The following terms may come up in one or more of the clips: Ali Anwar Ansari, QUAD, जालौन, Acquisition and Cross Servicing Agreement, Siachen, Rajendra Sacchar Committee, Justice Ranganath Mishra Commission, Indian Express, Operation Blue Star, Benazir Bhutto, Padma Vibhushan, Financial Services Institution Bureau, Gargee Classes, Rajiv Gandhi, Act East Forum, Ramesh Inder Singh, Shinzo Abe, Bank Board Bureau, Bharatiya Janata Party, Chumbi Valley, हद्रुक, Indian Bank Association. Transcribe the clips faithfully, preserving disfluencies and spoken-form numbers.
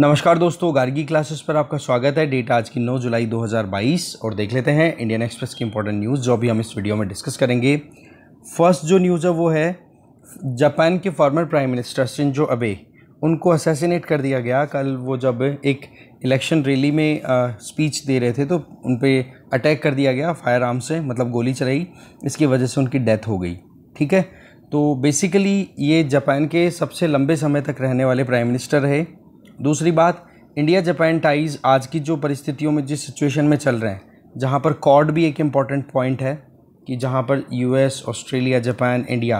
नमस्कार दोस्तों, गार्गी क्लासेस पर आपका स्वागत है। डेट आज की नौ जुलाई दो हज़ार बाईस और देख लेते हैं इंडियन एक्सप्रेस की इम्पोर्टेंट न्यूज़ जो भी हम इस वीडियो में डिस्कस करेंगे। फर्स्ट जो न्यूज़ है वो है जापान के former prime minister Shinzo Abe, उनको असैसिनेट कर दिया गया। कल वो जब एक इलेक्शन रैली में आ, स्पीच दे रहे थे तो उन पर अटैक कर दिया गया फायर आर्म से, मतलब गोली चलाई, इसकी वजह से उनकी डेथ हो गई। ठीक है, तो बेसिकली ये जापान के सबसे लंबे समय तक रहने वाले प्राइम मिनिस्टर रहे। दूसरी बात, इंडिया जापान टाइज़ आज की जो परिस्थितियों में, जिस सिचुएशन में चल रहे हैं, जहाँ पर क्वाड भी एक इम्पॉर्टेंट पॉइंट है कि जहाँ पर यूएस, ऑस्ट्रेलिया, जापान, इंडिया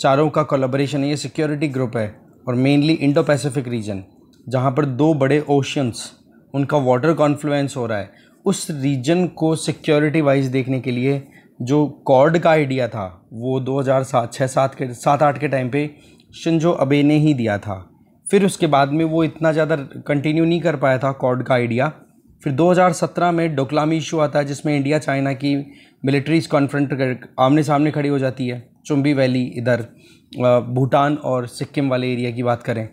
चारों का कोलैबोरेशन, ये सिक्योरिटी ग्रुप है और मेनली इंडो पैसिफिक रीजन जहाँ पर दो बड़े ओशंस उनका वाटर कॉन्फ्लुएंस हो रहा है, उस रीजन को सिक्योरिटी वाइज देखने के लिए जो क्वाड का आइडिया था वो दो हज़ार सात छः सात के सात आठ के टाइम पे शिंजो अबे ने ही दिया था। फिर उसके बाद में वो इतना ज़्यादा कंटिन्यू नहीं कर पाया था क्वाड का आइडिया। फिर दो हज़ार सत्रह में डोकलाम इशू आता है जिसमें इंडिया चाइना की मिलिट्रीज कॉन्फ्रंट कर आमने सामने खड़ी हो जाती है। चुम्बी वैली, इधर भूटान और सिक्किम वाले एरिया की बात करें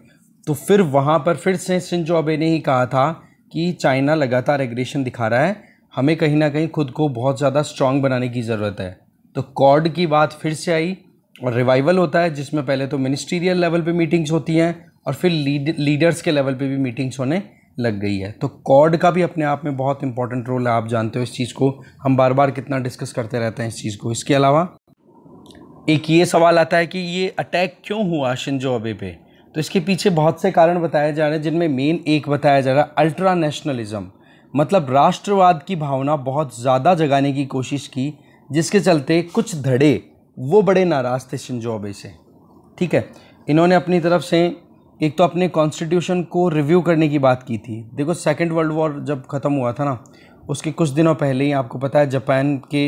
तो फिर वहाँ पर फिर से शिंजो अबे ने ही कहा था कि चाइना लगातार एग्रेशन दिखा रहा है, हमें कहीं ना कहीं खुद को बहुत ज़्यादा स्ट्रॉन्ग बनाने की ज़रूरत है। तो क्वाड की बात फिर से आई और रिवाइवल होता है जिसमें पहले तो मिनिस्ट्रियल लेवल पर मीटिंग्स होती हैं और फिर लीड लीडर्स के लेवल पे भी मीटिंग्स होने लग गई है। तो क्वाड का भी अपने आप में बहुत इंपॉर्टेंट रोल है, आप जानते हो इस चीज़ को, हम बार बार कितना डिस्कस करते रहते हैं इस चीज़ को। इसके अलावा एक ये सवाल आता है कि ये अटैक क्यों हुआ शिंजो अबे पे, तो इसके पीछे बहुत से कारण बताए जा रहे हैं जिनमें मेन एक बताया जा रहा है अल्ट्रा नेशनलिज़म, मतलब राष्ट्रवाद की भावना बहुत ज़्यादा जगाने की कोशिश की, जिसके चलते कुछ धड़े वो बड़े नाराज़ थे शिंजो अबे से। ठीक है, इन्होंने अपनी तरफ से एक तो अपने कॉन्स्टिट्यूशन को रिव्यू करने की बात की थी। देखो, सेकेंड वर्ल्ड वॉर जब ख़त्म हुआ था ना, उसके कुछ दिनों पहले ही आपको पता है जापान के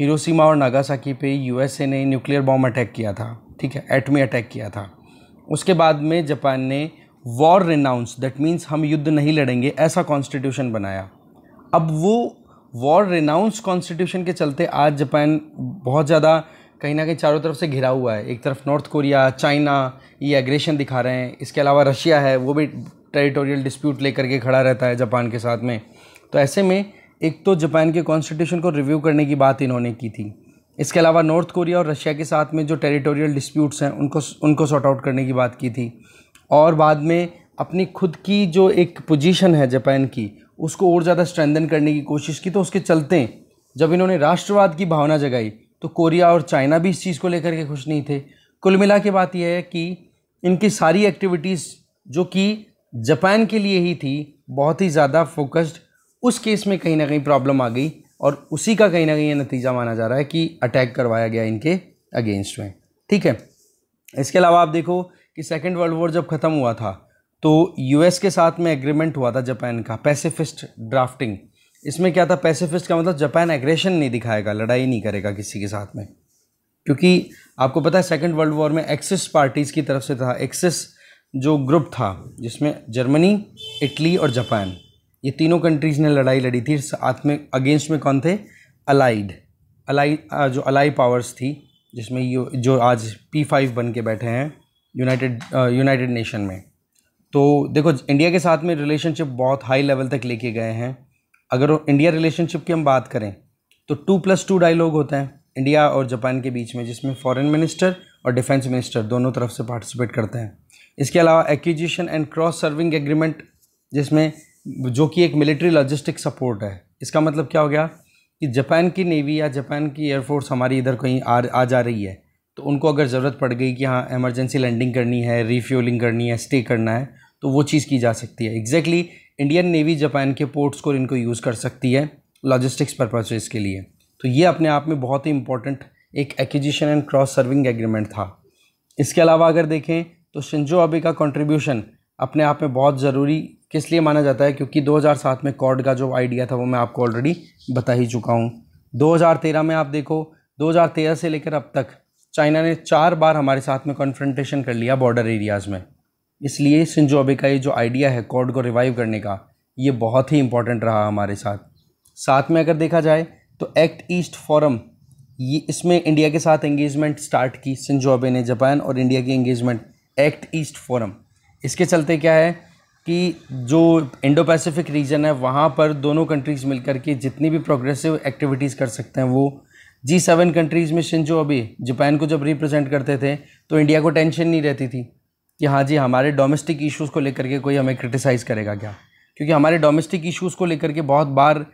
हिरोशिमा और नागासाकी पे यूएसए ने न्यूक्लियर बॉम्ब अटैक किया था। ठीक है, एटमी अटैक किया था। उसके बाद में जापान ने वॉर रिनाउंस, दैट मीन्स हम युद्ध नहीं लड़ेंगे, ऐसा कॉन्स्टिट्यूशन बनाया। अब वो वॉर रिनाउंस कॉन्स्टिट्यूशन के चलते आज जापान बहुत ज़्यादा कहीं ना कहीं चारों तरफ से घिरा हुआ है। एक तरफ नॉर्थ कोरिया, चाइना ये एग्रेशन दिखा रहे हैं, इसके अलावा रशिया है, वो भी टेरिटोरियल डिस्प्यूट लेकर के खड़ा रहता है जापान के साथ में। तो ऐसे में एक तो जापान के कॉन्स्टिट्यूशन को रिव्यू करने की बात इन्होंने की थी, इसके अलावा नॉर्थ कोरिया और रशिया के साथ में जो टेरिटोरियल डिस्प्यूट्स हैं उनको उनको सॉर्ट आउट करने की बात की थी, और बाद में अपनी खुद की जो एक पोजीशन है जापान की उसको और ज़्यादा स्ट्रेंथन करने की कोशिश की। तो उसके चलते जब इन्होंने राष्ट्रवाद की भावना जगाई तो कोरिया और चाइना भी इस चीज़ को लेकर के खुश नहीं थे। कुल मिला के बात यह है कि इनकी सारी एक्टिविटीज़ जो कि जापान के लिए ही थी, बहुत ही ज़्यादा फोकस्ड, उस केस में कहीं ना कहीं प्रॉब्लम आ गई और उसी का कहीं ना कहीं ये नतीजा माना जा रहा है कि अटैक करवाया गया इनके अगेंस्ट में। ठीक है, इसके अलावा आप देखो कि सेकेंड वर्ल्ड वॉर जब ख़त्म हुआ था तो यूएस के साथ में एग्रीमेंट हुआ था जापान का, पैसिफिस्ट ड्राफ्टिंग। इसमें क्या था, पैसिफिस्ट का मतलब जापान एग्रेशन नहीं दिखाएगा, लड़ाई नहीं करेगा किसी के साथ में, क्योंकि आपको पता है सेकेंड वर्ल्ड वॉर में एक्सिस पार्टीज़ की तरफ से था। एक्सिस जो ग्रुप था जिसमें जर्मनी, इटली और जापान, ये तीनों कंट्रीज़ ने लड़ाई लड़ी थी। साथ में अगेंस्ट में कौन थे, अलाइड अलाई जो अलाई पावर्स थी, जिसमें यू जो आज पी फाइव बन के बैठे हैं यूनाइटेड यूनाइटेड नेशन में। तो देखो, इंडिया के साथ में रिलेशनशिप बहुत हाई लेवल तक लेके गए हैं। अगर इंडिया रिलेशनशिप की हम बात करें तो टू प्लस टू डायलॉग होता है इंडिया और जापान के बीच में, जिसमें फॉरेन मिनिस्टर और डिफेंस मिनिस्टर दोनों तरफ से पार्टिसिपेट करते हैं। इसके अलावा acquisition and cross serving agreement, जिसमें जो कि एक मिलिट्री लॉजिस्टिक सपोर्ट है। इसका मतलब क्या हो गया कि जापान की नेवी या जापान की एयरफोर्स हमारी इधर कहीं आ, आ जा रही है तो उनको अगर ज़रूरत पड़ गई कि हाँ इमरजेंसी लैंडिंग करनी है, रिफ्यूलिंग करनी है, स्टे करना है, तो वो चीज़ की जा सकती है। एग्जैक्टली इंडियन नेवी जापान के पोर्ट्स को इनको यूज़ कर सकती है लॉजिस्टिक्स पर्पसेस के लिए। तो ये अपने आप में बहुत ही इंपॉर्टेंट एक acquisition and cross serving agreement था। इसके अलावा अगर देखें तो शिंजो अबे का कंट्रीब्यूशन अपने आप में बहुत ज़रूरी किस लिए माना जाता है, क्योंकि दो हज़ार सात में क्वाड का जो आइडिया था वो मैं आपको ऑलरेडी बता ही चुका हूँ। दो हज़ार तेरह में आप देखो, दो हज़ार तेरह से लेकर अब तक चाइना ने चार बार हमारे साथ में कॉन्फ्रंटेशन कर लिया बॉर्डर एरियाज़ में, इसलिए शिंजो अबे का ये जो आइडिया है क्वाड को रिवाइव करने का, ये बहुत ही इम्पॉर्टेंट रहा हमारे साथ। साथ में अगर देखा जाए तो एक्ट ईस्ट फोरम, ये इसमें इंडिया के साथ एंगेजमेंट स्टार्ट की शिंजो अबे ने, जापान और इंडिया की एंगेजमेंट, एक्ट ईस्ट फोरम। इसके चलते क्या है, कि जो इंडो पैसिफिक रीजन है वहाँ पर दोनों कंट्रीज़ मिलकर के जितनी भी प्रोग्रेसिव एक्टिविटीज़ कर सकते हैं वो। जी सेवन कंट्रीज़ में शिंजो अबे जापान को जब रिप्रेजेंट करते थे तो इंडिया को टेंशन नहीं रहती थी कि हाँ जी हमारे डोमेस्टिक इश्यूज़ को लेकर के कोई हमें क्रिटिसाइज़ करेगा क्या, क्योंकि हमारे डोमेस्टिक इश्यूज़ को लेकर के बहुत बार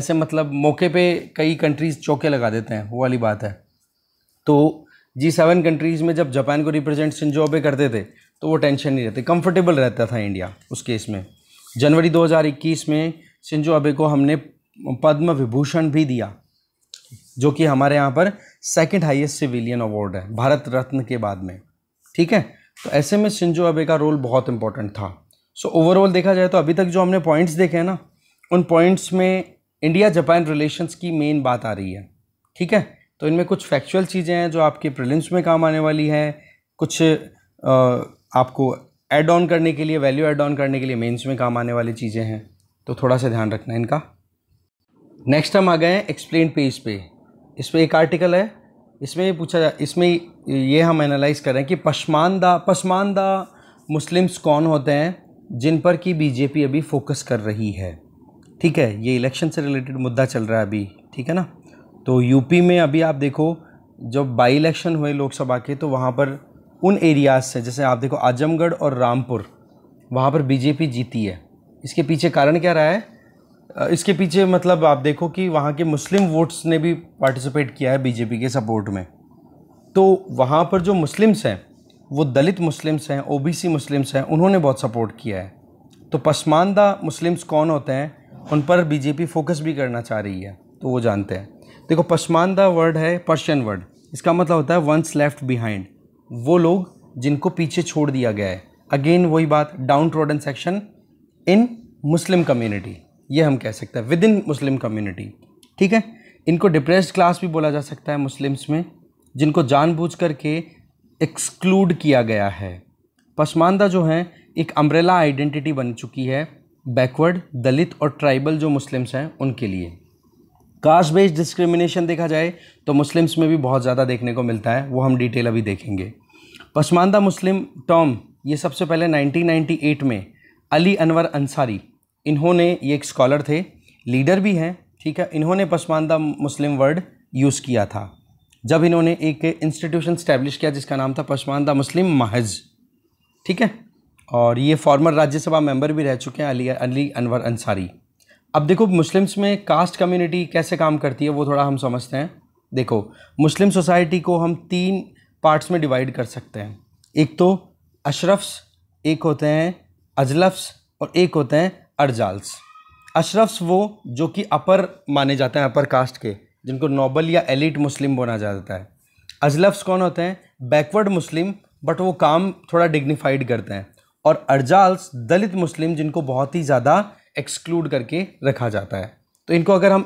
ऐसे मतलब मौके पे कई कंट्रीज़ चौके लगा देते हैं, वो वाली बात है। तो जी सेवन कंट्रीज़ में जब जापान को रिप्रेजेंट शिंजो अबे करते थे तो वो टेंशन नहीं रहती, कंफर्टेबल रहता था इंडिया उस केस में। जनवरी दो हज़ार इक्कीस में शिंजो अबे को हमने पद्म विभूषण भी दिया, जो कि हमारे यहाँ पर सेकंड हाईएस्ट सिविलियन अवार्ड है भारत रत्न के बाद में, ठीक है। तो ऐसे में शिंजो अबे का रोल बहुत इंपॉर्टेंट था। सो ओवरऑल देखा जाए तो अभी तक जो हमने पॉइंट्स देखे हैं ना, उन पॉइंट्स में इंडिया जापान रिलेशंस की मेन बात आ रही है, ठीक है। तो इनमें कुछ फैक्चुअल चीज़ें हैं जो आपके प्रीलिम्स में काम आने वाली हैं, कुछ आ, आपको एड ऑन करने के लिए, वैल्यू एड ऑन करने के लिए मेंस में काम आने वाली चीज़ें हैं, तो थोड़ा सा ध्यान रखना इनका। नेक्स्ट हम आ गए हैं एक्सप्लेन पेज पे। इस पर एक आर्टिकल है, इसमें पूछा जा इसमें ये हम एनालाइज कर रहे हैं कि पसमानदा पसमानदा मुस्लिम्स कौन होते हैं जिन पर कि बीजेपी अभी फोकस कर रही है, ठीक है। ये इलेक्शन से रिलेटेड मुद्दा चल रहा है अभी, ठीक है ना। तो यूपी में अभी आप देखो जब बाई इलेक्शन हुए लोकसभा के तो वहाँ पर उन एरियाज़ से, जैसे आप देखो आजमगढ़ और रामपुर, वहाँ पर बीजेपी जीती है। इसके पीछे कारण क्या रहा है? इसके पीछे मतलब आप देखो कि वहाँ के मुस्लिम वोट्स ने भी पार्टिसिपेट किया है बीजेपी के सपोर्ट में। तो वहाँ पर जो मुस्लिम्स हैं वो दलित मुस्लिम्स हैं, ओबीसी मुस्लिम्स हैं, उन्होंने बहुत सपोर्ट किया है। तो पसमानदा मुस्लिम्स कौन होते हैं उन पर बीजेपी फोकस भी करना चाह रही है, तो वो जानते हैं। देखो पसमानदा वर्ड है पर्शियन वर्ड, इसका मतलब होता है वंस लेफ्ट बिहाइंड, वो लोग जिनको पीछे छोड़ दिया गया है। अगेन वही बात, downtrodden section in Muslim community, ये हम कह सकते हैं विद इन मुस्लिम कम्युनिटी, ठीक है। इनको डिप्रेस्ड क्लास भी बोला जा सकता है मुस्लिम्स में, जिनको जानबूझ करके एक्सक्लूड किया गया है। पसमानदा जो हैं एक अम्ब्रेला आइडेंटिटी बन चुकी है बैकवर्ड, दलित और ट्राइबल जो मुस्लिम्स हैं उनके लिए। कास्ट बेस्ड डिस्क्रिमिनेशन देखा जाए तो मुस्लिम्स में भी बहुत ज़्यादा देखने को मिलता है, वो हम डिटेल अभी देखेंगे। पसमानदा मुस्लिम टर्म ये सबसे पहले नाइनटीन नाइंटी एट में अली अनवर अंसारी, इन्होंने ये एक स्कॉलर थे, लीडर भी हैं, ठीक है। इन्होंने पसमानदा मुस्लिम वर्ड यूज़ किया था जब इन्होंने एक इंस्टीट्यूशन स्टैब्लिश किया जिसका नाम था पसमानदा मुस्लिम महज, ठीक है। और ये फॉर्मर राज्यसभा मेंबर भी रह चुके हैं अली अली अनवर अंसारी। अब देखो मुस्लिम्स में कास्ट कम्युनिटी कैसे काम करती है वो थोड़ा हम समझते हैं। देखो मुस्लिम सोसाइटी को हम तीन पार्ट्स में डिवाइड कर सकते हैं, एक तो अशरफ्स, एक होते हैं अजलफ्स और एक होते हैं अर्जाल्स। अशरफ्स वो जो कि अपर माने जाते हैं, अपर कास्ट के, जिनको नोबल या एलिट मुस्लिम बोला जाता है। अजलफ्स कौन होते हैं? बैकवर्ड मुस्लिम, बट वो काम थोड़ा डिग्निफाइड करते हैं। और अर्जाल्स दलित मुस्लिम जिनको बहुत ही ज़्यादा एक्सक्लूड करके रखा जाता है। तो इनको अगर हम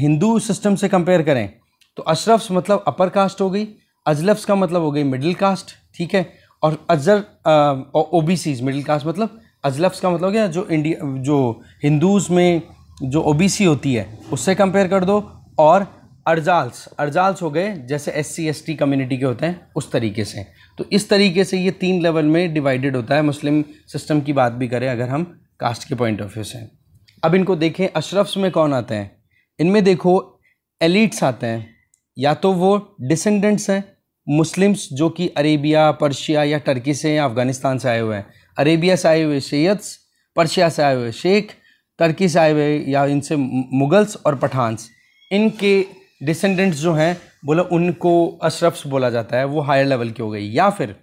हिंदू सिस्टम से कंपेयर करें तो अशरफ्स मतलब अपर कास्ट हो गई, अजलफ्स का मतलब हो गई मिडिल कास्ट, ठीक है। और अजर और ओबीसीज मिडिल कास्ट मतलब अजलफ्स का मतलब हो गया जो इंडिया जो हिंदूज़ में जो ओबीसी होती है उससे कंपेयर कर दो, और अर्जाल्स अर्जाल्स हो गए जैसे S C S T community के होते हैं उस तरीके से। तो इस तरीके से ये तीन लेवल में डिवाइडेड होता है मुस्लिम सिस्टम की बात भी करें अगर हम कास्ट के पॉइंट ऑफ व्यू से। अब इनको देखें अशरफ्स में कौन आते हैं, इनमें देखो एलिट्स आते हैं, या तो वो डिसेंडेंट्स हैं मुस्लिम्स जो कि अरेबिया, पर्शिया या टर्की से या अफ़गानिस्तान से आए हुए हैं। अरेबिया से आए हुए शेय्यत्स, पर्शिया से आए हुए शेख, टर्की से आए हुए या इनसे मुग़ल्स और पठान्स, इनके डिसेंडेंट्स जो हैं बोला उनको अशरफ्स बोला जाता है, वो हायर लेवल के हो गई। या फिर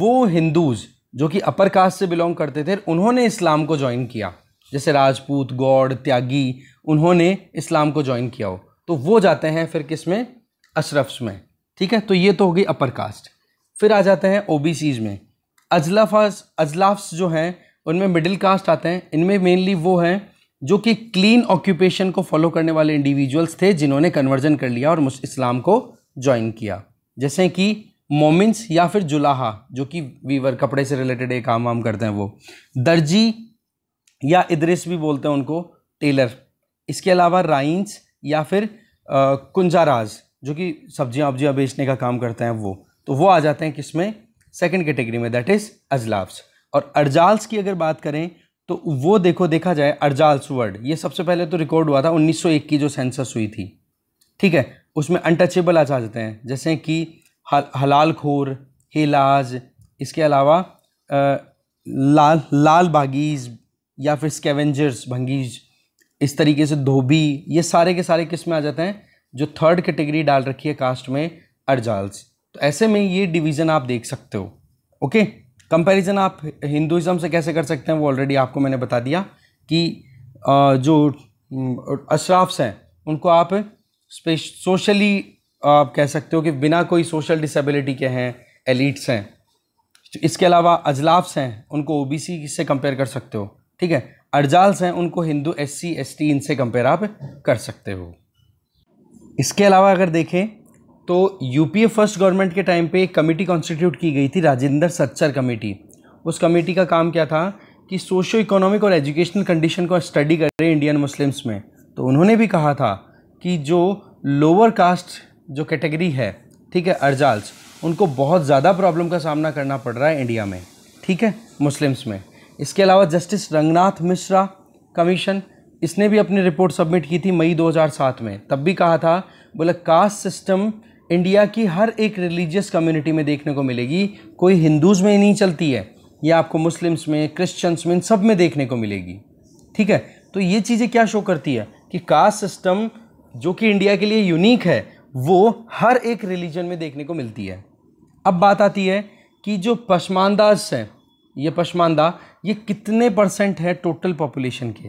वो हिंदूज़ जो कि अपर कास्ट से बिलोंग करते थे उन्होंने इस्लाम को ज्वाइन किया, जैसे राजपूत, गौड़, त्यागी, उन्होंने इस्लाम को ज्वाइन किया हो तो वो जाते हैं फिर किस में? अशरफ्स में, ठीक है। तो ये तो हो गई अपर कास्ट। फिर आ जाते हैं ओबीसीज़ में। अजलाफास अजलाफ्स जो हैं उनमें मिडिल कास्ट आते हैं, इनमें मेनली वो हैं जो कि क्लीन ऑक्यूपेशन को फॉलो करने वाले इंडिविजुअल्स थे जिन्होंने कन्वर्जन कर लिया और इस्लाम को ज्वाइन किया, जैसे कि मोमिन्स या फिर जुलाहा जो कि वीवर कपड़े से रिलेटेड एक काम वाम करते हैं वो, दर्जी या इदरिस भी बोलते हैं उनको, टेलर। इसके अलावा राइंस या फिर आ, कुंजाराज जो कि सब्जियां वब्जियाँ बेचने का काम करते हैं वो, तो वो आ जाते हैं किसमें? सेकंड कैटेगरी में, दैट इज़ अजलाफ्स। और अर्जाल्स की अगर बात करें तो वो देखो देखा जाए अर्जाल्स वर्ड ये सबसे पहले तो रिकॉर्ड हुआ था उन्नीस सौ एक की जो सेंसस हुई थी, ठीक है। उसमें अनटचेबल आ जाते हैं जैसे कि हलाल खोर, हेलाज, इसके अलावा आ, लाल लाल बागीज या फिर स्कैवेंजर्स भंगीज, इस तरीके से धोबी, ये सारे के सारे किस में आ जाते हैं जो थर्ड कैटेगरी डाल रखी है कास्ट में अर्जाल्स। तो ऐसे में ये डिवीज़न आप देख सकते हो, ओके। कंपैरिजन आप हिंदुइज्म से कैसे कर सकते हैं वो ऑलरेडी आपको मैंने बता दिया कि जो अशराफ्स हैं उनको आप सोशली आप कह सकते हो कि बिना कोई सोशल डिसेबिलिटी के हैं, एलिट्स हैं। इसके अलावा अजलाफ्स हैं उनको ओबीसी से कंपेयर कर सकते हो, ठीक है। अर्जाल्स हैं उनको हिंदू एससी एसटी इनसे कंपेयर आप कर सकते हो। इसके अलावा अगर देखें तो यूपीए फर्स्ट गवर्नमेंट के टाइम पे एक कमेटी कॉन्स्टिट्यूट की गई थी, राजेंद्र सच्चर कमेटी। उस कमेटी का काम क्या था कि सोशियो इकोनॉमिक और एजुकेशनल कंडीशन को स्टडी कर रहे इंडियन मुस्लिम्स में। तो उन्होंने भी कहा था कि जो लोअर कास्ट जो कैटेगरी है, ठीक है, अर्जाल्स, उनको बहुत ज़्यादा प्रॉब्लम का सामना करना पड़ रहा है इंडिया में, ठीक है, मुस्लिम्स में। इसके अलावा जस्टिस रंगनाथ मिश्रा कमीशन, इसने भी अपनी रिपोर्ट सबमिट की थी मई दो हज़ार सात में। तब भी कहा था, बोला कास्ट सिस्टम इंडिया की हर एक रिलीजियस कम्युनिटी में देखने को मिलेगी, कोई हिंदूज़ में नहीं चलती है, यह आपको मुस्लिम्स में, क्रिश्चियंस में, इन सब में देखने को मिलेगी, ठीक है। तो ये चीज़ें क्या शो करती है कि कास्ट सिस्टम जो कि इंडिया के लिए यूनिक है वो हर एक रिलीजन में देखने को मिलती है। अब बात आती है कि जो पसमानदास हैं, ये पसमानदा ये कितने परसेंट है टोटल पॉपुलेशन के।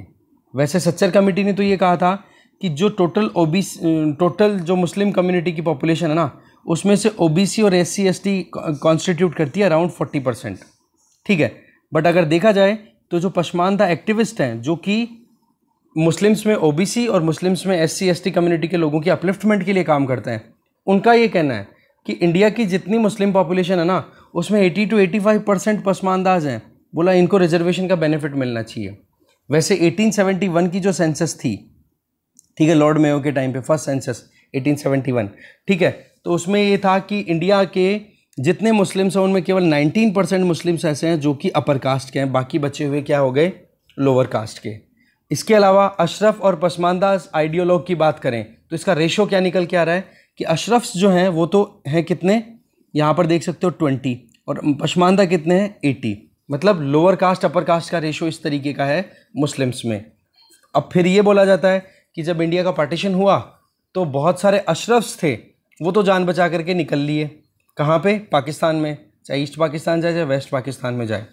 वैसे सच्चर कमेटी ने तो ये कहा था कि जो टोटल ओबीसी, टोटल जो मुस्लिम कम्युनिटी की पॉपुलेशन है ना, उसमें से ओबीसी और एससी एसटी कॉन्स्टिट्यूट करती है अराउंड चालीस परसेंट, ठीक है। बट अगर देखा जाए तो जो पसमानदा एक्टिविस्ट हैं जो कि मुस्लिम्स में ओबीसी और मुस्लिम्स में एससी एसटी कम्युनिटी के लोगों की अपलिफ्टमेंट के लिए काम करते हैं, उनका ये कहना है कि इंडिया की जितनी मुस्लिम पॉपुलेशन है ना उसमें eighty two eighty five percent पसमानदाज हैं। बोला इनको रिजर्वेशन का बेनिफिट मिलना चाहिए। वैसे अठारह सौ इकहत्तर की जो सेंसस थी, ठीक है, लॉर्ड मेयो के टाइम पे फर्स्ट सेंसस अठारह सौ इकहत्तर, ठीक है, तो उसमें ये था कि इंडिया के जितने मुस्लिम्स हैं उनमें केवल उन्नीस परसेंट मुस्लिम्स ऐसे हैं जो कि अपर कास्ट के हैं, बाकी बचे हुए क्या हो गए, लोअर कास्ट के। इसके अलावा अशरफ और पसमानदास आइडियोलॉग की बात करें तो इसका रेशो क्या निकल के आ रहा है कि अशरफ्स जो हैं वो तो हैं कितने, यहाँ पर देख सकते हो ट्वेंटी, और पसमानदा कितने हैं एटी। मतलब लोअर कास्ट अपर कास्ट का रेशो इस तरीके का है मुस्लिम्स में। अब फिर ये बोला जाता है कि जब इंडिया का पार्टीशन हुआ तो बहुत सारे अशरफ्स थे वो तो जान बचा करके निकल लिए, कहाँ पे, पाकिस्तान में, चाहे ईस्ट पाकिस्तान जाए चाहे वेस्ट पाकिस्तान में जाए।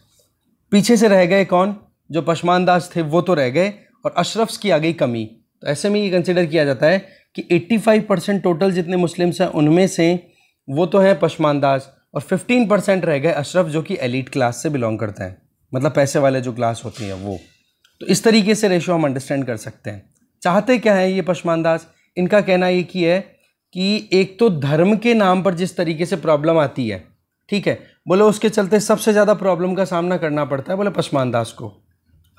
पीछे से रह गए कौन, जो पशमानदास थे वो तो रह गए और अशरफ्स की आ गई कमी। तो ऐसे में ये कंसिडर किया जाता है कि एट्टी फाइव परसेंट टोटल जितने मुस्लिम्स हैं उनमें से वो तो हैं पशमानदास और पंद्रह परसेंट रह गए अशरफ जो कि एलिट क्लास से बिलोंग करते हैं, मतलब पैसे वाले जो क्लास होती है वो। तो इस तरीके से रेशो हम अंडरस्टैंड कर सकते हैं। चाहते क्या है ये पशमानदास, इनका कहना एक ही है कि एक तो धर्म के नाम पर जिस तरीके से प्रॉब्लम आती है, ठीक है, बोले उसके चलते सबसे ज़्यादा प्रॉब्लम का सामना करना पड़ता है, बोले पशमानदास को,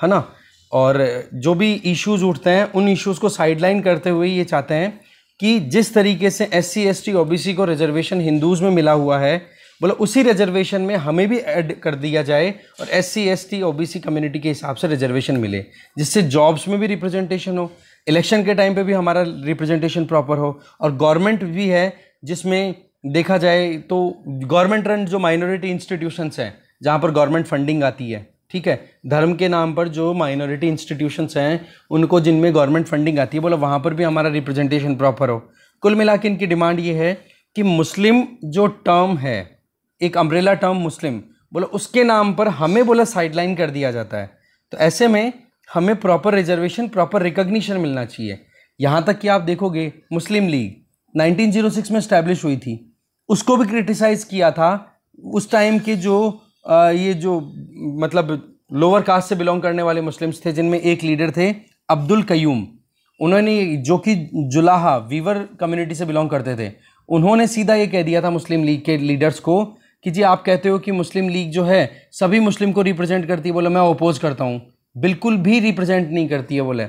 है ना। और जो भी इश्यूज़ उठते हैं उन इश्यूज़ को साइडलाइन करते हुए ये चाहते हैं कि जिस तरीके से S C S T O B C को रिजर्वेशन हिंदूज़ में मिला हुआ है, बोला उसी रिजर्वेशन में हमें भी ऐड कर दिया जाए और S C S T O B C community के हिसाब से रिजर्वेशन मिले, जिससे जॉब्स में भी रिप्रेजेंटेशन हो, इलेक्शन के टाइम पे भी हमारा रिप्रेजेंटेशन प्रॉपर हो, और गवर्नमेंट भी है जिसमें देखा जाए तो गवर्नमेंट रन जो माइनॉरिटी इंस्टीट्यूशंस हैं जहाँ पर गवर्नमेंट फंडिंग आती है, ठीक है, धर्म के नाम पर जो माइनॉरिटी इंस्टीट्यूशंस हैं उनको जिनमें गवर्नमेंट फंडिंग आती है, बोला वहाँ पर भी हमारा रिप्रेजेंटेशन प्रॉपर हो। कुल मिला के इनकी डिमांड ये है कि मुस्लिम जो टर्म है, एक अम्ब्रेला टर्म मुस्लिम, बोला उसके नाम पर हमें बोला साइडलाइन कर दिया जाता है। तो ऐसे में हमें प्रॉपर रिजर्वेशन, प्रॉपर रिकॉग्निशन मिलना चाहिए। यहाँ तक कि आप देखोगे Muslim League nineteen O six में इस्टेब्लिश हुई थी, उसको भी क्रिटिसाइज़ किया था उस टाइम के जो आ, ये जो मतलब लोअर कास्ट से बिलोंग करने वाले मुस्लिम्स थे, जिनमें एक लीडर थे अब्दुल कयूम, उन्होंने जो कि जुलाहा वीवर कम्युनिटी से बिलोंग करते थे, उन्होंने सीधा ये कह दिया था मुस्लिम लीग के लीडर्स को कि जी आप कहते हो कि मुस्लिम लीग जो है सभी मुस्लिम को रिप्रेजेंट करती है, बोले मैं ओपोज करता हूँ, बिल्कुल भी रिप्रेजेंट नहीं करती है। बोले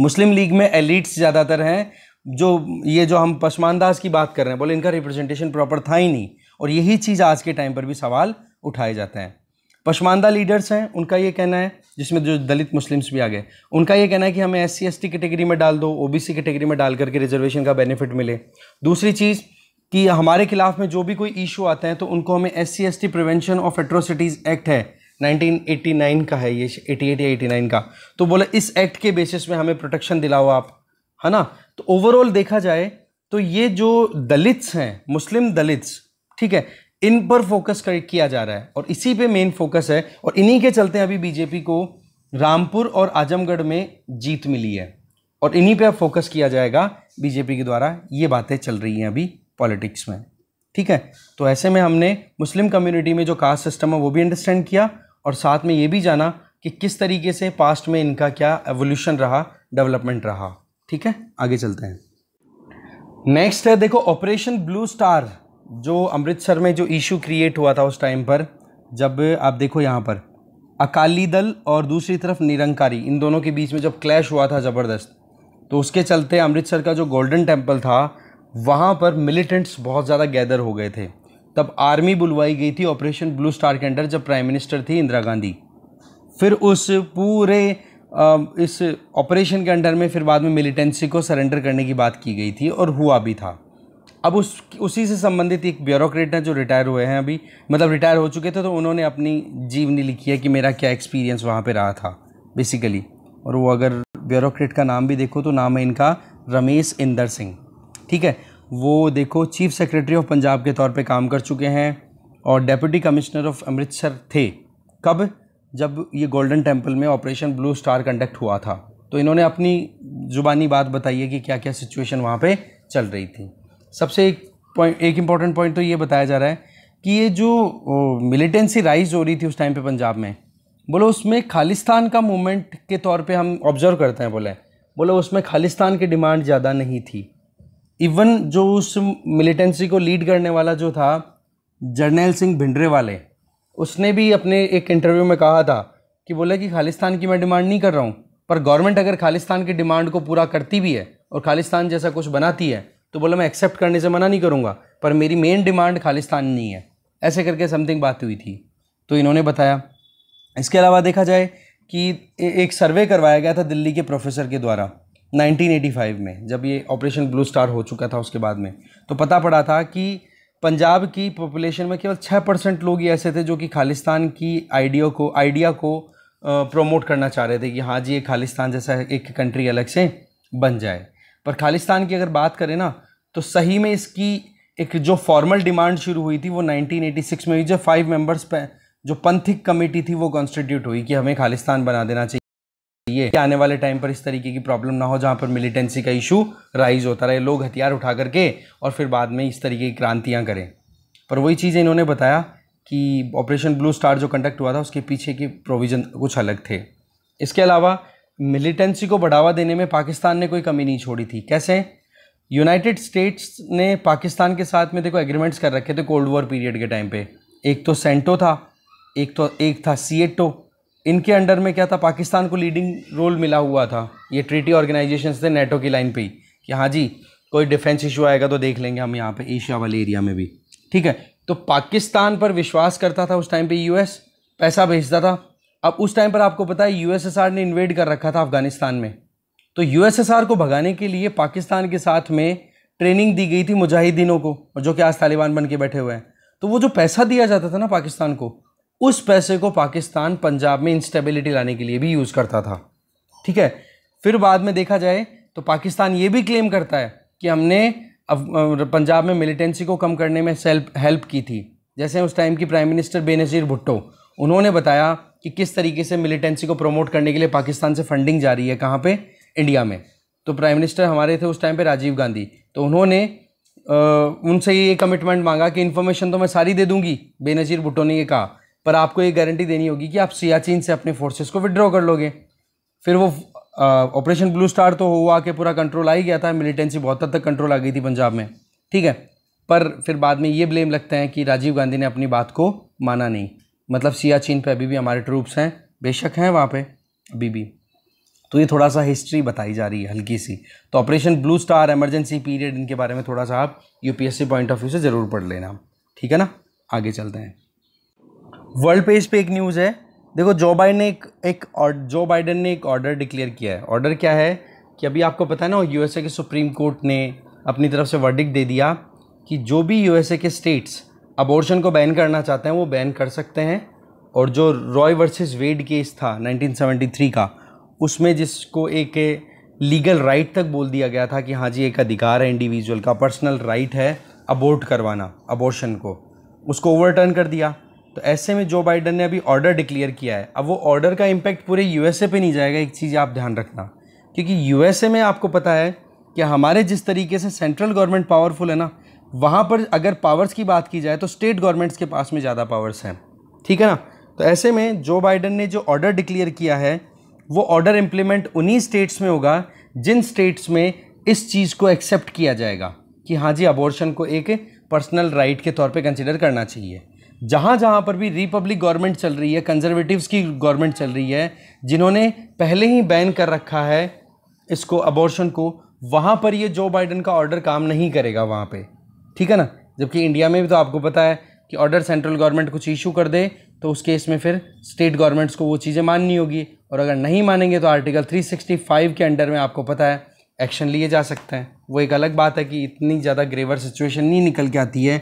मुस्लिम लीग में एलिट्स ज़्यादातर हैं, जो ये जो हम पशमानदास की बात कर रहे हैं, बोले इनका रिप्रेजेंटेशन प्रॉपर था ही नहीं, और यही चीज़ आज के टाइम पर भी सवाल उठाए जाते हैं। पसमानदा लीडर्स हैं, उनका ये कहना है, जिसमें जो दलित मुस्लिम्स भी आ गए, उनका ये कहना है कि हमें S C S T category में डाल दो, ओबीसी कैटेगरी में डाल करके रिजर्वेशन का बेनिफिट मिले। दूसरी चीज़ कि हमारे खिलाफ में जो भी कोई इशू आता है तो उनको हमें S C S T prevention of atrocities act है नाइनटीन एटी नाइन का है, ये अठासी या नवासी का, तो बोला इस एक्ट के बेसिस में हमें प्रोटेक्शन दिलाओ आप, है ना। तो ओवरऑल देखा जाए तो ये जो दलित्स हैं, मुस्लिम दलित्स, ठीक है, इन पर फोकस कर किया जा रहा है और इसी पे मेन फोकस है और इन्हीं के चलते अभी बीजेपी को रामपुर और आजमगढ़ में जीत मिली है और इन्हीं पे फोकस किया जाएगा बीजेपी के द्वारा। ये बातें चल रही हैं अभी पॉलिटिक्स में, ठीक है। तो ऐसे में हमने मुस्लिम कम्युनिटी में जो कास्ट सिस्टम है वो भी अंडरस्टैंड किया और साथ में ये भी जाना कि किस तरीके से पास्ट में इनका क्या एवोल्यूशन रहा, डेवलपमेंट रहा, ठीक है। आगे चलते हैं। नेक्स्ट है, देखो ऑपरेशन ब्लू स्टार, जो अमृतसर में जो इशू क्रिएट हुआ था उस टाइम पर, जब आप देखो यहाँ पर अकाली दल और दूसरी तरफ निरंकारी, इन दोनों के बीच में जब क्लैश हुआ था ज़बरदस्त, तो उसके चलते अमृतसर का जो गोल्डन टेम्पल था वहाँ पर मिलिटेंट्स बहुत ज़्यादा गैदर हो गए थे। तब आर्मी बुलवाई गई थी ऑपरेशन ब्लू स्टार के अंडर, जब प्राइम मिनिस्टर थी इंदिरा गांधी। फिर उस पूरे इस ऑपरेशन के अंडर में फिर बाद में मिलिटेंसी को सरेंडर करने की बात की गई थी और हुआ भी था। अब उस उसी से संबंधित एक ब्यूरोक्रेट है जो रिटायर हुए हैं अभी, मतलब रिटायर हो चुके थे, तो उन्होंने अपनी जीवनी लिखी है कि मेरा क्या एक्सपीरियंस वहाँ पे रहा था बेसिकली। और वो अगर ब्यूरोक्रेट का नाम भी देखो तो नाम है इनका रमेश इंदर सिंह, ठीक है। वो देखो चीफ सेक्रेटरी ऑफ पंजाब के तौर पे काम कर चुके हैं और डेप्यूटी कमिश्नर ऑफ अमृतसर थे। कब? जब ये गोल्डन टेम्पल में ऑपरेशन ब्लू स्टार कंडक्ट हुआ था, तो इन्होंने अपनी जुबानी बात बताई है कि क्या क्या सिचुएशन वहाँ पे चल रही थी। सबसे एक पॉइंट, एक इम्पॉर्टेंट पॉइंट तो ये बताया जा रहा है कि ये जो मिलिटेंसी राइज हो रही थी उस टाइम पे पंजाब में, बोलो उसमें खालिस्तान का मूवमेंट के तौर पे हम ऑब्जर्व करते हैं, बोले बोलो उसमें खालिस्तान की डिमांड ज़्यादा नहीं थी। इवन जो उस मिलिटेंसी को लीड करने वाला जो था जरनैल सिंह भिंडरेवाले, उसने भी अपने एक इंटरव्यू में कहा था कि बोला कि खालिस्तान की मैं डिमांड नहीं कर रहा हूँ, पर गवर्नमेंट अगर खालिस्तान की डिमांड को पूरा करती भी है और खालिस्तान जैसा कुछ बनाती है तो बोला मैं एक्सेप्ट करने से मना नहीं करूँगा, पर मेरी मेन डिमांड खालिस्तान नहीं है, ऐसे करके समथिंग बात हुई थी, तो इन्होंने बताया। इसके अलावा देखा जाए कि एक सर्वे करवाया गया था दिल्ली के प्रोफेसर के द्वारा नाइनटीन एटी फाइव में, जब ये ऑपरेशन ब्लू स्टार हो चुका था उसके बाद में, तो पता पड़ा था कि पंजाब की पॉपुलेशन में केवल छः परसेंट लोग ही ऐसे थे जो कि खालिस्तान की आइडिया को आइडिया को प्रोमोट करना चाह रहे थे कि हाँ जी ये खालिस्तान जैसा एक कंट्री अलग से बन जाए। पर खालिस्तान की अगर बात करें ना, तो सही में इसकी एक जो फॉर्मल डिमांड शुरू हुई थी वो नाइनटीन एटी सिक्स में हुई, जो फाइव मेंबर्स पे जो पंथिक कमेटी थी वो कॉन्स्टिट्यूट हुई कि हमें खालिस्तान बना देना चाहिए कि आने वाले टाइम पर इस तरीके की प्रॉब्लम ना हो जहाँ पर मिलिटेंसी का इशू राइज होता रहे, लोग हथियार उठा करके और फिर बाद में इस तरीके की क्रांतियाँ करें। पर वही चीज़ें इन्होंने बताया कि ऑपरेशन ब्लू स्टार जो कंडक्ट हुआ था उसके पीछे के प्रोविज़न कुछ अलग थे। इसके अलावा मिलिटेंसी को बढ़ावा देने में पाकिस्तान ने कोई कमी नहीं छोड़ी थी। कैसे? यूनाइटेड स्टेट्स ने पाकिस्तान के साथ में देखो एग्रीमेंट्स कर रखे थे कोल्ड वॉर पीरियड के टाइम पे, एक तो सेंटो था, एक तो एक था सीएटो, इनके अंडर में क्या था पाकिस्तान को लीडिंग रोल मिला हुआ था। ये ट्रीटी ऑर्गेनाइजेशंस थे नेटो की लाइन पे ही कि हाँ जी कोई डिफेंस इशू आएगा तो देख लेंगे हम यहाँ पर एशिया वाले एरिया में भी, ठीक है। तो पाकिस्तान पर विश्वास करता था उस टाइम पर यूएस, पैसा भेजता था। अब उस टाइम पर आपको पता है यूएसएसआर ने इन्वेड कर रखा था अफगानिस्तान में, तो यूएसएसआर को भगाने के लिए पाकिस्तान के साथ में ट्रेनिंग दी गई थी मुजाहिदीनों को, जो कि आज तालिबान बन के बैठे हुए हैं। तो वो जो पैसा दिया जाता था ना पाकिस्तान को, उस पैसे को पाकिस्तान पंजाब में इंस्टेबिलिटी लाने के लिए भी यूज़ करता था, ठीक है। फिर बाद में देखा जाए तो पाकिस्तान ये भी क्लेम करता है कि हमने पंजाब में मिलिटेंसी को कम करने में सेल्फ हेल्प की थी। जैसे उस टाइम की प्राइम मिनिस्टर बेनज़ीर भुट्टो, उन्होंने बताया कि किस तरीके से मिलिटेंसी को प्रमोट करने के लिए पाकिस्तान से फंडिंग जा रही है, कहाँ पे? इंडिया में। तो प्राइम मिनिस्टर हमारे थे उस टाइम पे राजीव गांधी, तो उन्होंने आ, उनसे ये कमिटमेंट मांगा कि इन्फॉर्मेशन तो मैं सारी दे दूंगी, बेनज़ीर भुट्टो ने ये कहा, पर आपको ये गारंटी देनी होगी कि आप सियाचिन से अपने फोर्सेस को विड्रॉ कर लोगे। फिर वो ऑपरेशन ब्लू स्टार तो हुआ कि पूरा कंट्रोल आ ही गया था, मिलिटेंसी बहुत हद तक कंट्रोल आ गई थी पंजाब में, ठीक है। पर फिर बाद में ये ब्लेम लगता है कि राजीव गांधी ने अपनी बात को माना नहीं, मतलब सियाचिन पे अभी भी हमारे ट्रूप्स हैं, बेशक हैं वहाँ पे अभी भी। तो ये थोड़ा सा हिस्ट्री बताई जा रही है हल्की सी। तो operation blue star, emergency period, इनके बारे में थोड़ा सा आप यूपीएससी पॉइंट ऑफ व्यू से ज़रूर पढ़ लेना, ठीक है ना। आगे चलते हैं। वर्ल्ड पेज पे एक न्यूज़ है, देखो जो बाइडन ने एक एक और जो बाइडन ने एक ऑर्डर डिक्लेयर किया है। ऑर्डर क्या है कि अभी आपको पता है ना, यूएसए के सुप्रीम कोर्ट ने अपनी तरफ से वर्डिक्ट दे दिया कि जो भी यूएसए के स्टेट्स अबॉर्शन को बैन करना चाहते हैं वो बैन कर सकते हैं। और जो रॉय वर्सेस वेड केस था नाइनटीन सेवेंटी थ्री का, उसमें जिसको एक लीगल राइट तक बोल दिया गया था कि हाँ जी एक अधिकार है इंडिविजुअल का, पर्सनल राइट है अबॉर्ट करवाना, अबॉर्शन को, उसको ओवरटर्न कर दिया। तो ऐसे में जो बाइडन ने अभी ऑर्डर डिक्लेयर किया है। अब वो ऑर्डर का इम्पैक्ट पूरे यूएसए पे नहीं जाएगा, एक चीज़ आप ध्यान रखना, क्योंकि यूएसए में आपको पता है कि हमारे जिस तरीके से सेंट्रल गवर्नमेंट पावरफुल है ना, वहाँ पर अगर पावर्स की बात की जाए तो स्टेट गवर्नमेंट्स के पास में ज़्यादा पावर्स हैं, ठीक है ना। तो ऐसे में जो बाइडन ने जो ऑर्डर डिक्लेयर किया है वो ऑर्डर इम्प्लीमेंट उन्हीं स्टेट्स में होगा जिन स्टेट्स में इस चीज़ को एक्सेप्ट किया जाएगा कि हाँ जी अबॉर्शन को एक पर्सनल राइट के तौर पर कंसिडर करना चाहिए। जहाँ जहाँ पर भी रिपब्लिक गवर्नमेंट चल रही है, कंजर्वेटिव्स की गवर्नमेंट चल रही है, जिन्होंने पहले ही बैन कर रखा है इसको, अबॉर्शन को, वहाँ पर ये जो बाइडन का ऑर्डर काम नहीं करेगा वहाँ पे, ठीक है ना। जबकि इंडिया में भी तो आपको पता है कि ऑर्डर सेंट्रल गवर्नमेंट कुछ इशू कर दे तो उस केस में फिर स्टेट गवर्नमेंट्स को वो चीज़ें माननी होगी, और अगर नहीं मानेंगे तो आर्टिकल थ्री सिक्सटी फाइव के अंडर में आपको पता है एक्शन लिए जा सकते हैं। वो एक अलग बात है कि इतनी ज़्यादा ग्रेवर सिचुएशन नहीं निकल के आती है,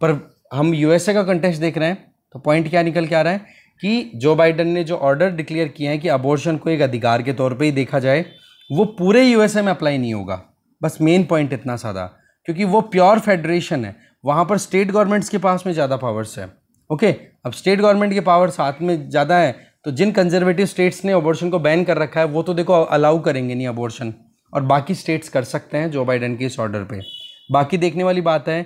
पर हम यूएसए का कंटेस्ट देख रहे हैं। तो पॉइंट क्या निकल के आ रहा है कि जो बाइडन ने जो ऑर्डर डिक्लेयर किए हैं कि अबॉर्शन को एक अधिकार के तौर पे ही देखा जाए, वो पूरे यूएसए में अप्लाई नहीं होगा, बस मेन पॉइंट इतना सादा, क्योंकि वो प्योर फेडरेशन है, वहाँ पर स्टेट गवर्नमेंट्स के पास में ज़्यादा पावर्स है। ओके, अब स्टेट गवर्नमेंट के पावर्स हाथ में ज़्यादा है, तो जिन कंजर्वेटिव स्टेट्स ने अबॉर्शन को बैन कर रखा है वो तो देखो अलाउ करेंगे नहीं अबॉर्शन, और बाकी स्टेट्स कर सकते हैं जो बाइडन के इस ऑर्डर पर। बाकी देखने वाली बात है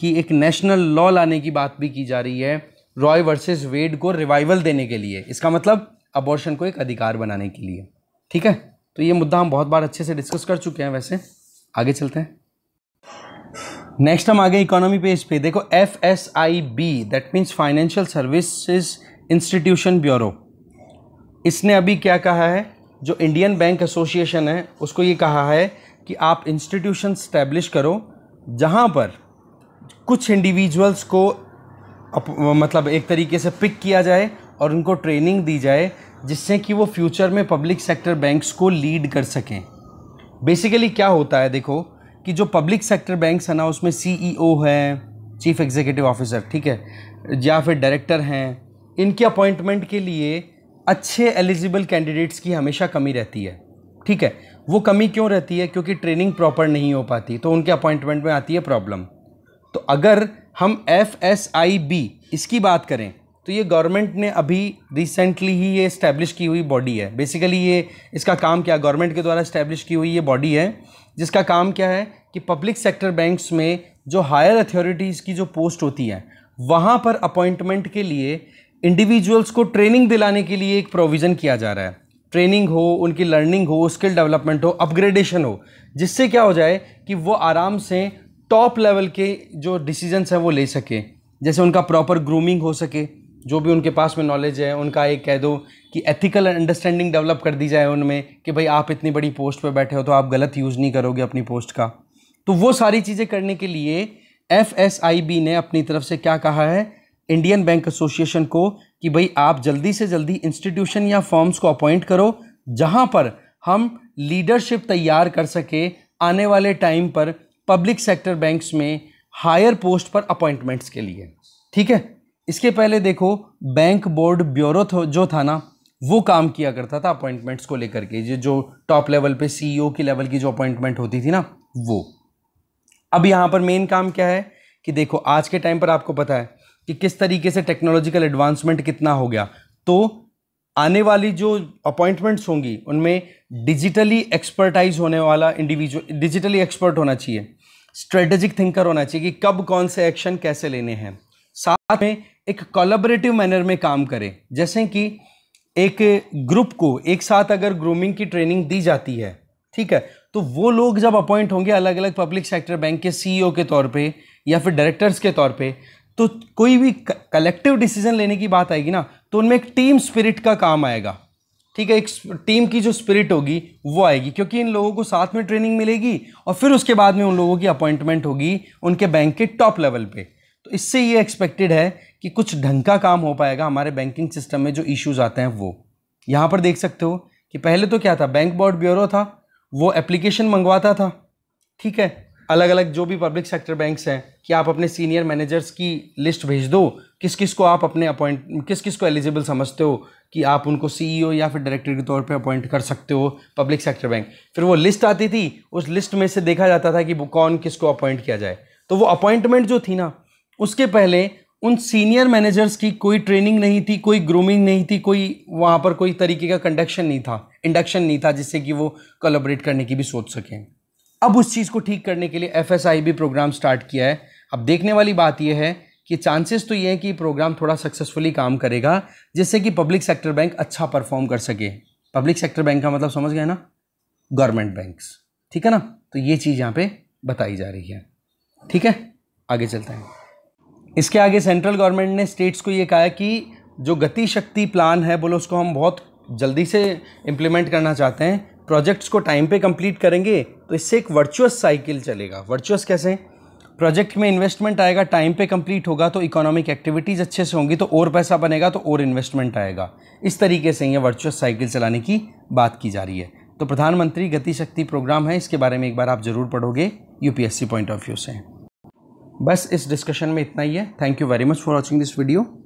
कि एक नेशनल लॉ लाने की बात भी की जा रही है रॉय वर्सेस वेड को रिवाइवल देने के लिए, इसका मतलब अबॉर्शन को एक अधिकार बनाने के लिए, ठीक है। तो ये मुद्दा हम बहुत बार अच्छे से डिस्कस कर चुके हैं। वैसे आगे चलते हैं, नेक्स्ट हम आगे इकोनॉमी पेज पे देखो F S I B, that means financial services institution bureau, इसने अभी क्या कहा है, जो इंडियन बैंक एसोसिएशन है उसको ये कहा है कि आप इंस्टीट्यूशन स्टैब्लिश करो जहाँ पर कुछ इंडिविजुअल्स को अप, मतलब एक तरीके से पिक किया जाए और उनको ट्रेनिंग दी जाए जिससे कि वो फ्यूचर में पब्लिक सेक्टर बैंक्स को लीड कर सकें। बेसिकली क्या होता है देखो कि जो पब्लिक सेक्टर बैंक्स हैं ना, उसमें सीईओ हैं, चीफ एग्जीक्यूटिव ऑफिसर, ठीक है, या फिर डायरेक्टर हैं, इनके अपॉइंटमेंट के लिए अच्छे एलिजिबल कैंडिडेट्स की हमेशा कमी रहती है, ठीक है। वो कमी क्यों रहती है, क्योंकि ट्रेनिंग प्रॉपर नहीं हो पाती, तो उनके अपॉइंटमेंट में आती है प्रॉब्लम। तो अगर हम एफ एस आई बी इसकी बात करें तो ये गवर्नमेंट ने अभी रिसेंटली ही ये इस्टेब्लिश की हुई बॉडी है। बेसिकली ये इसका काम क्या, गवर्नमेंट के द्वारा इस्टेब्लिश की हुई ये बॉडी है जिसका काम क्या है कि पब्लिक सेक्टर बैंक्स में जो हायर अथॉरिटीज़ की जो पोस्ट होती हैं वहाँ पर अपॉइंटमेंट के लिए इंडिविजुअल्स को ट्रेनिंग दिलाने के लिए एक प्रोविज़न किया जा रहा है। ट्रेनिंग हो, उनकी लर्निंग हो, स्किल डेवलपमेंट हो, अपग्रेडेशन हो, जिससे क्या हो जाए कि वो आराम से टॉप लेवल के जो डिसीजंस हैं वो ले सके। जैसे उनका प्रॉपर ग्रूमिंग हो सके, जो भी उनके पास में नॉलेज है उनका एक कह दो कि एथिकल अंडरस्टैंडिंग डेवलप कर दी जाए उनमें कि भाई आप इतनी बड़ी पोस्ट पे बैठे हो तो आप गलत यूज़ नहीं करोगे अपनी पोस्ट का। तो वो सारी चीज़ें करने के लिए एफएसआईबी ने अपनी तरफ से क्या कहा है इंडियन बैंक एसोसिएशन को कि भाई आप जल्दी से जल्दी इंस्टीट्यूशन या फॉर्म्स को अपॉइंट करो जहाँ पर हम लीडरशिप तैयार कर सके आने वाले टाइम पर पब्लिक सेक्टर बैंक्स में हायर पोस्ट पर अपॉइंटमेंट्स के लिए, ठीक है। इसके पहले देखो बैंक बोर्ड ब्यूरो जो था ना वो काम किया करता था अपॉइंटमेंट्स को लेकर के, जो टॉप लेवल पे सीईओ की लेवल की जो अपॉइंटमेंट होती थी ना वो। अब यहाँ पर मेन काम क्या है कि देखो आज के टाइम पर आपको पता है कि किस तरीके से टेक्नोलॉजिकल एडवांसमेंट कितना हो गया, तो आने वाली जो अपॉइंटमेंट्स होंगी उनमें डिजिटली एक्सपर्टाइज होने वाला इंडिविजुअल, डिजिटली एक्सपर्ट होना चाहिए, स्ट्रेटेजिक थिंकर होना चाहिए कि कब कौन से एक्शन कैसे लेने हैं, साथ में एक कोलैबोरेटिव मैनर में काम करें। जैसे कि एक ग्रुप को एक साथ अगर ग्रूमिंग की ट्रेनिंग दी जाती है, ठीक है, तो वो लोग जब अपॉइंट होंगे अलग अलग पब्लिक सेक्टर बैंक के सीईओ के तौर पे या फिर डायरेक्टर्स के तौर पे, तो कोई भी कलेक्टिव डिसीजन लेने की बात आएगी ना तो उनमें एक टीम स्पिरिट का काम आएगा, ठीक है। एक टीम की जो स्पिरिट होगी वो आएगी क्योंकि इन लोगों को साथ में ट्रेनिंग मिलेगी और फिर उसके बाद में उन लोगों की अपॉइंटमेंट होगी उनके बैंक के टॉप लेवल पे। तो इससे ये एक्सपेक्टेड है कि कि कुछ ढंग का काम हो पाएगा हमारे बैंकिंग सिस्टम में जो इश्यूज आते हैं वो। यहाँ पर देख सकते हो कि पहले तो क्या था, बैंक बोर्ड ब्यूरो था, वो एप्लीकेशन मंगवाता था, ठीक है, अलग अलग जो भी पब्लिक सेक्टर बैंक्स हैं कि आप अपने सीनियर मैनेजर्स की लिस्ट भेज दो, किस किस को आप अपने अपॉइंट किस किस को एलिजिबल समझते हो कि आप उनको सीईओ या फिर डायरेक्टर के तौर पे अपॉइंट कर सकते हो पब्लिक सेक्टर बैंक। फिर वो लिस्ट आती थी, उस लिस्ट में से देखा जाता था कि कौन किसको अपॉइंट किया जाए। तो वो अपॉइंटमेंट जो थी ना, उसके पहले उन सीनियर मैनेजर्स की कोई ट्रेनिंग नहीं थी, कोई ग्रूमिंग नहीं थी, कोई वहाँ पर कोई तरीके का कंडक्शन नहीं था, इंडक्शन नहीं था, जिससे कि वो कोलैबोरेट करने की भी सोच सकें। अब उस चीज़ को ठीक करने के लिए एफएसआई भी प्रोग्राम स्टार्ट किया है। अब देखने वाली बात यह है कि चांसेस तो ये हैं कि प्रोग्राम थोड़ा सक्सेसफुली काम करेगा, जिससे कि पब्लिक सेक्टर बैंक अच्छा परफॉर्म कर सके। पब्लिक सेक्टर बैंक का मतलब समझ गए ना, गवर्नमेंट बैंक्स, ठीक है ना। तो ये चीज़ यहाँ पे बताई जा रही है, ठीक है। आगे चलते हैं। इसके आगे सेंट्रल गवर्नमेंट ने स्टेट्स को ये कहा है कि जो गति शक्ति प्लान है बोलो, उसको हम बहुत जल्दी से इम्प्लीमेंट करना चाहते हैं, प्रोजेक्ट्स को टाइम पे कंप्लीट करेंगे तो इससे एक वर्चुअस साइकिल चलेगा। वर्चुअस कैसे? प्रोजेक्ट में इन्वेस्टमेंट आएगा, टाइम पे कंप्लीट होगा तो इकोनॉमिक एक्टिविटीज़ अच्छे से होंगी, तो और पैसा बनेगा, तो और इन्वेस्टमेंट आएगा। इस तरीके से ये वर्चुअस साइकिल चलाने की बात की जा रही है। तो प्रधानमंत्री गति शक्ति प्रोग्राम है, इसके बारे में एक बार आप ज़रूर पढ़ोगे यूपीएससी पॉइंट ऑफ व्यू से। बस इस डिस्कशन में इतना ही है। Thank you very much for watching this video.